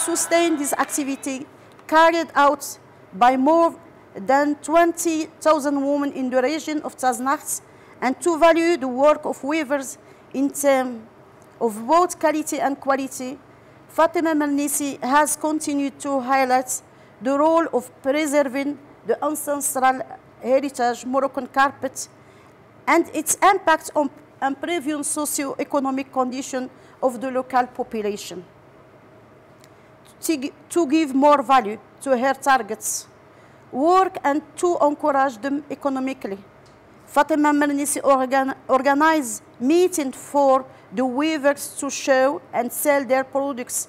sustain this activity carried out by more than 20,000 women in the region of Taznacht, and to value the work of weavers in terms of both quality and quantity, Fatema Mernissi has continued to highlight the role of preserving the ancestral heritage Moroccan carpet and its impact on improving socio-economic conditions of the local population. To give more value to her targets, work and to encourage them economically, Fatema Mernissi organized meetings for the weavers to show and sell their products.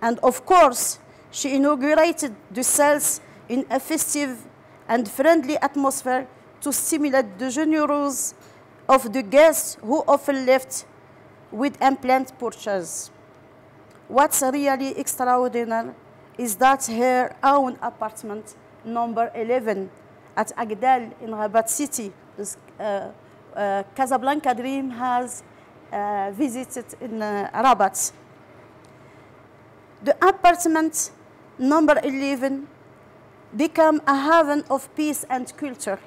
And of course, she inaugurated the sales in a festive and friendly atmosphere to stimulate the generosity of the guests who often left with unplanned purchases. What's really extraordinary is that her own apartment, number 11, at Agdal in Rabat city, this Casablanca dream has visited in Rabat. The apartment number 11 became a haven of peace and culture.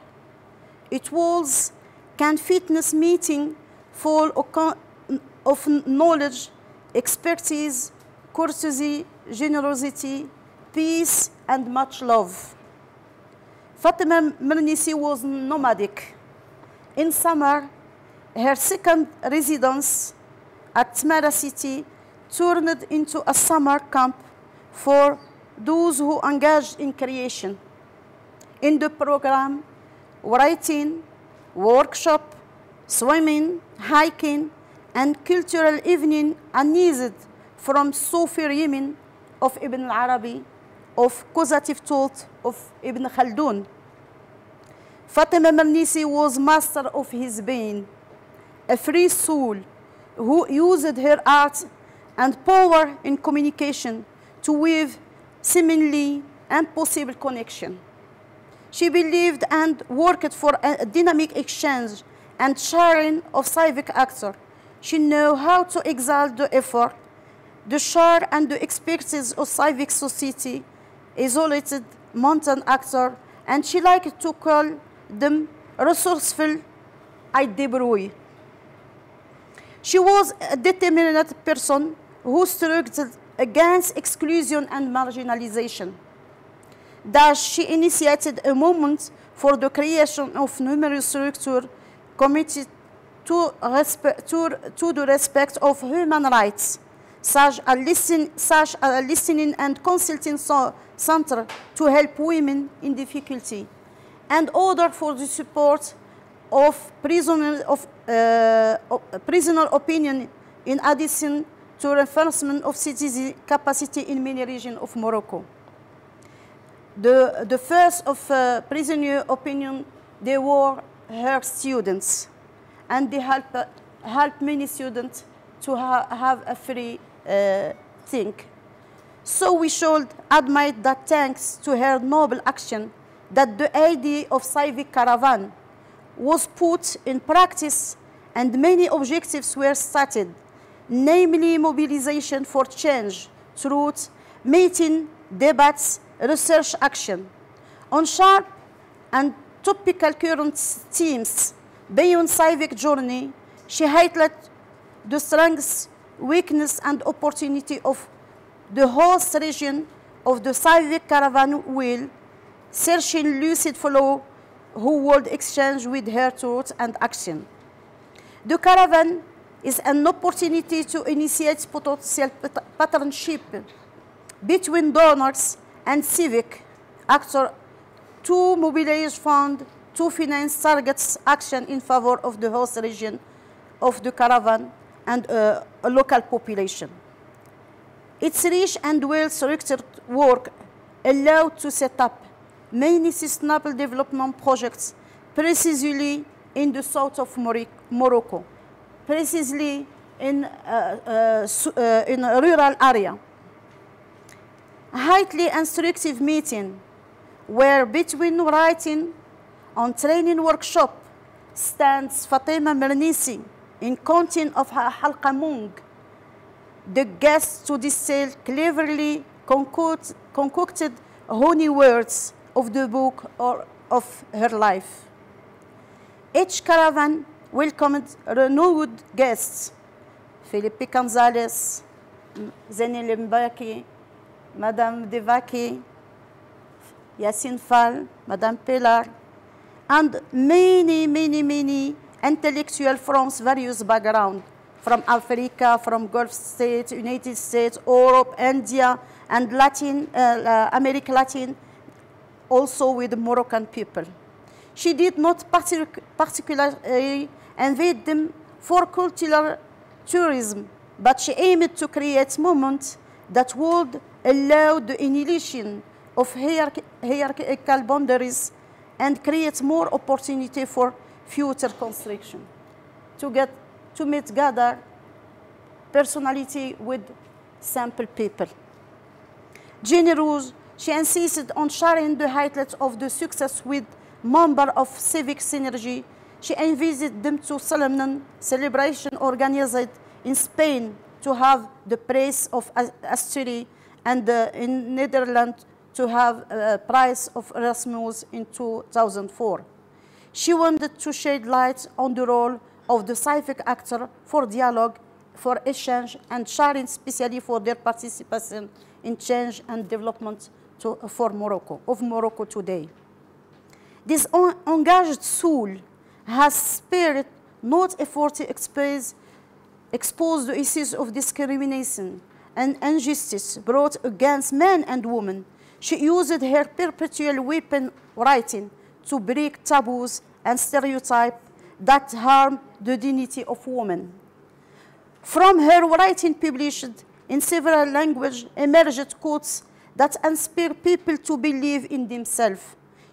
It was a fitness meeting full of knowledge, expertise, courtesy, generosity, peace, and much love. Fatema Mernissi was nomadic. In summer, her second residence at Smara city turned into a summer camp for those who engaged in creation. In the program, writing, workshop, swimming, hiking, and cultural evening unleashed from Sufi rhyming of Ibn al-Arabi, of causative thought of Ibn Khaldun. Fatema Mernissi was master of his being, a free soul who used her art and power in communication to weave seemingly impossible connection. She believed and worked for a dynamic exchange and sharing of civic actors. She knew how to exalt the effort, the share and the expertise of civic society, isolated mountain actors, and she liked to call them resourceful aidebrouille. She was a determined person who struggled against exclusion and marginalization. Thus, she initiated a movement for the creation of numerous structures committed to the respect of human rights, such as a listening and consulting center to help women in difficulty, and order for the support of prisoner opinion, in addition to reinforcement of citizen capacity in many regions of Morocco. The first of prisoner opinion, they were her students, and they helped many students to have a free think. So we should admire that thanks to her noble action, that the idea of civic caravan was put in practice and many objectives were started, namely mobilization for change through meeting, debates, research action on sharp and topical current themes. Beyond civic journey, she highlighted the strengths, weakness, and opportunity of the host region of the civic caravan wheel, searching lucid fellow who would exchange with her thoughts and action. The caravan is an opportunity to initiate potential partnership between donors and civic actors to mobilize funds to finance targets action in favor of the host region of the caravan and a local population. Its rich and well-structured work allowed to set up many sustainable development projects precisely in the south of Morocco, precisely in a rural area. Highly instructive meetings where between writing and training workshop stands Fatema Mernissi in content of her halqa mung, the guests to this sale cleverly concocted honey words of the book or of her life. Each caravan welcomed renewed guests, Felipe Gonzalez, Zenil Mbaki, Madame Devaki, Yasin Fall, Madame Pilar, and many intellectuals from various backgrounds, from Africa, from Gulf states, United States, Europe, India, and Latin, America Latin, also with Moroccan people. She did not particularly invite them for cultural tourism, but she aimed to create moments that would allow the annihilation of hierarchical boundaries and create more opportunity for future construction. To gather personality with sample people. Generous, she insisted on sharing the highlights of the success with members of civic synergy. She invited them to solemn celebration organized in Spain to have the praise of Asturias and in Netherlands to have a prize of Erasmus in 2004. She wanted to shed light on the role of the civic actor for dialogue, for exchange, and sharing, especially for their participation in change and development of Morocco today. This engaged soul has spared not effort to expose the issues of discrimination and injustice brought against men and women. She used her perpetual weapon, writing, to break taboos and stereotypes that harm the dignity of women. From her writing published in several languages emerged quotes that inspire people to believe in themselves.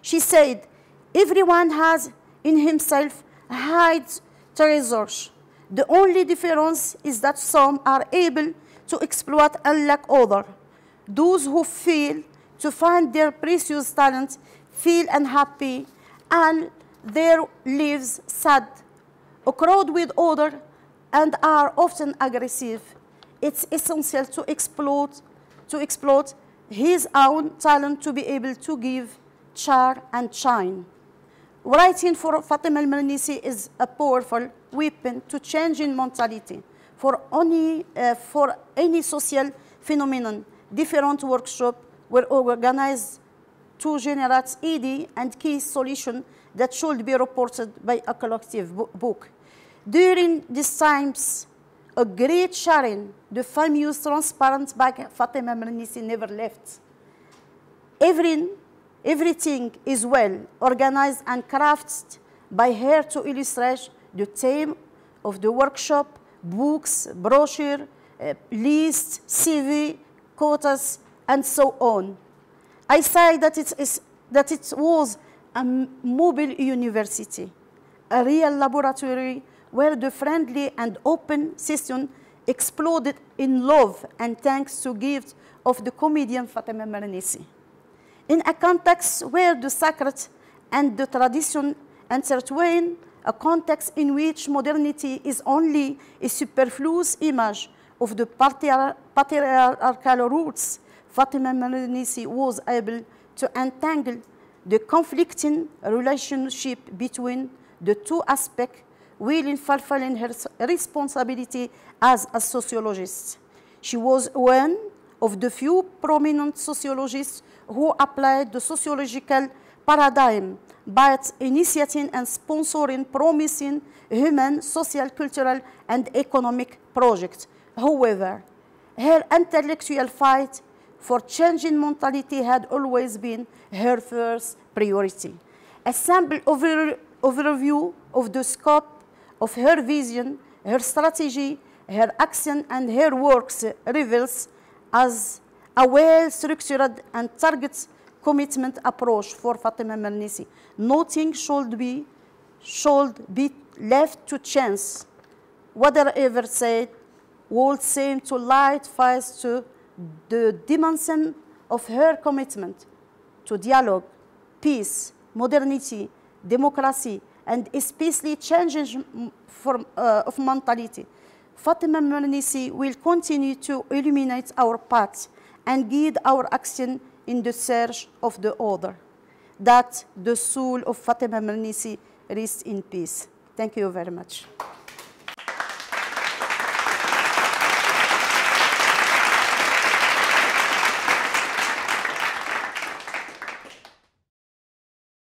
She said, "Everyone has in himself hidden treasures. The only difference is that some are able to exploit unlike others. Those who fail to find their precious talent feel unhappy and their lives sad, crowd with others, and are often aggressive. It's essential to exploit his own talent to be able to give, share, and shine." Writing for Fatema Mernissi is a powerful weapon to changing mentality for any social phenomenon. Different workshops were organized to generate ideas and key solutions that should be reported by a collective book. During these times, a great sharing, the famous transparent bag Fatema Mernissi never left. Everything is well organized and crafted by her to illustrate the theme of the workshop, books, brochure, lists, CV, quotas, and so on. I say that it was a mobile university, a real laboratory where the friendly and open system exploded in love and thanks to gifts of the comedian Fatema Mernissi. In a context where the sacred and the tradition intertwine, a context in which modernity is only a superfluous image of the patriarchal roots, Fatema Mernissi was able to untangle the conflicting relationship between the two aspects, while fulfilling her responsibility as a sociologist. She was one of the few prominent sociologists who applied the sociological paradigm by initiating and sponsoring promising human, social, cultural, and economic projects. However, her intellectual fight for changing mentality had always been her first priority. A sample overview of the scope of her vision, her strategy, her action, and her works reveals as a well-structured and target commitment approach for Fatema Mernissi. Nothing should be left to chance. Whatever said would seem to light fast to the dimension of her commitment to dialogue, peace, modernity, democracy, and especially changes of mentality. Fatema Mernissi will continue to illuminate our path and guide our action in the search of the other. That the soul of Fatema Mernissi rests in peace. Thank you very much.